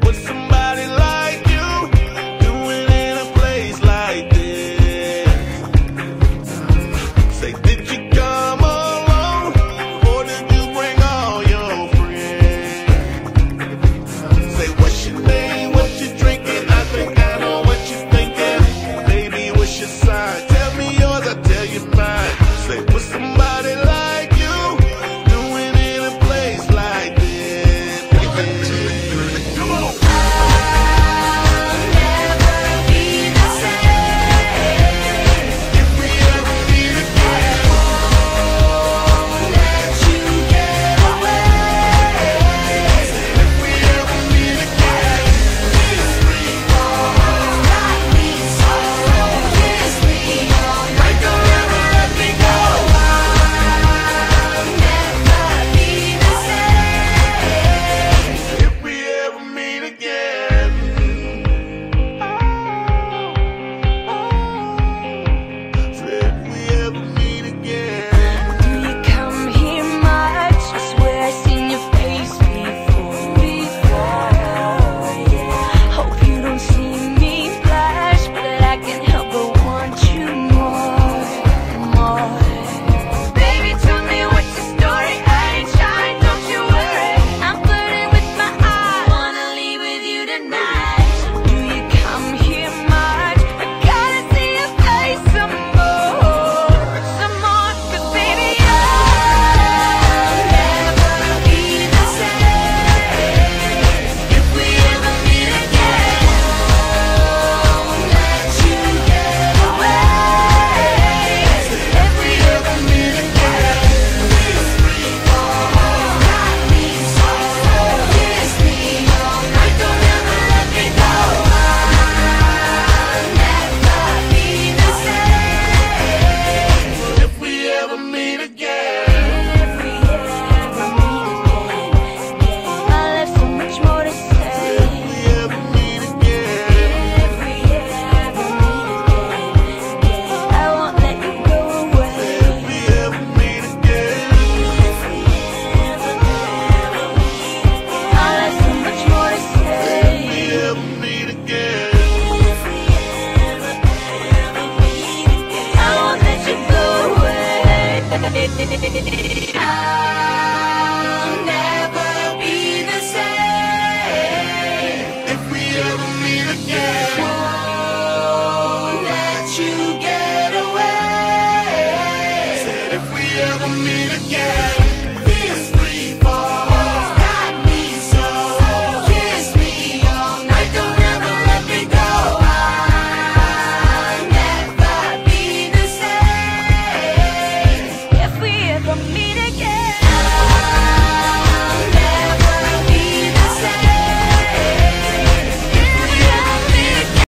with some